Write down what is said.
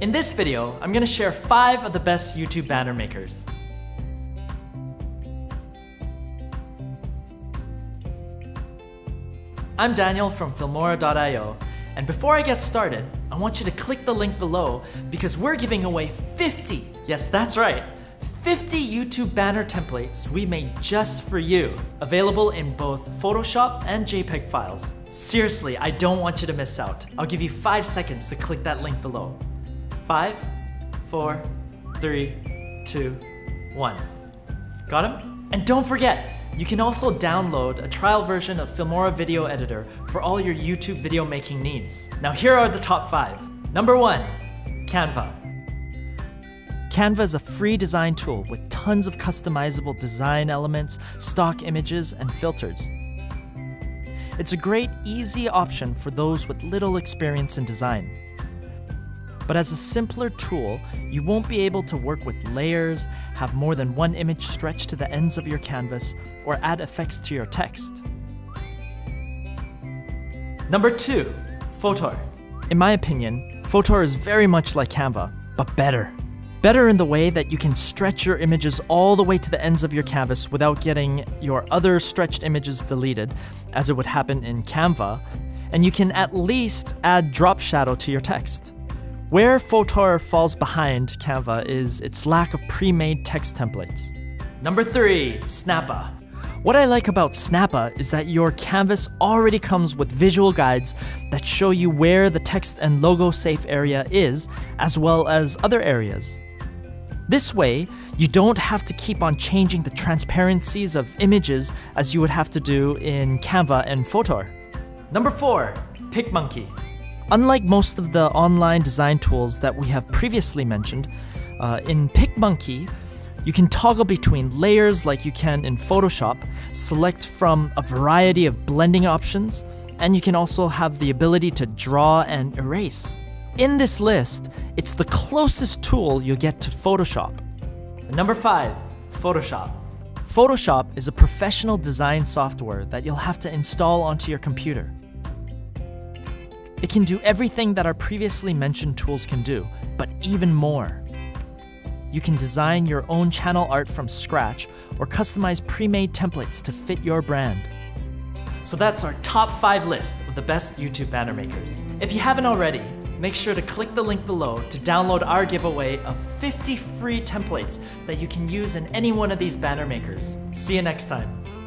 In this video, I'm gonna share 5 of the best YouTube banner makers. I'm Daniel from Filmora.io, and before I get started, I want you to click the link below because we're giving away 50, yes that's right, 50 YouTube banner templates we made just for you, available in both Photoshop and JPEG files. Seriously, I don't want you to miss out. I'll give you 5 seconds to click that link below. 5, 4, 3, 2, 1. Got him? And don't forget, you can also download a trial version of Filmora Video Editor for all your YouTube video making needs. Now here are the top 5. Number 1, Canva. Canva is a free design tool with tons of customizable design elements, stock images, and filters. It's a great, easy option for those with little experience in design. But as a simpler tool, you won't be able to work with layers, have more than one image stretched to the ends of your canvas, or add effects to your text. Number 2, Fotor. In my opinion, Fotor is very much like Canva, but better. Better in the way that you can stretch your images all the way to the ends of your canvas without getting your other stretched images deleted, as it would happen in Canva, and you can at least add drop shadow to your text. Where Fotor falls behind Canva is its lack of pre-made text templates. Number 3, Snappa. What I like about Snappa is that your canvas already comes with visual guides that show you where the text and logo safe area is, as well as other areas. This way, you don't have to keep on changing the transparencies of images as you would have to do in Canva and Fotor. Number 4, PicMonkey. Unlike most of the online design tools that we have previously mentioned, in PicMonkey, you can toggle between layers like you can in Photoshop, select from a variety of blending options, and you can also have the ability to draw and erase. In this list, it's the closest tool you'll get to Photoshop. Number 5, Photoshop. Photoshop is a professional design software that you'll have to install onto your computer. It can do everything that our previously mentioned tools can do, but even more. You can design your own channel art from scratch or customize pre-made templates to fit your brand. So that's our top 5 list of the best YouTube banner makers. If you haven't already, make sure to click the link below to download our giveaway of 50 free templates that you can use in any one of these banner makers. See you next time.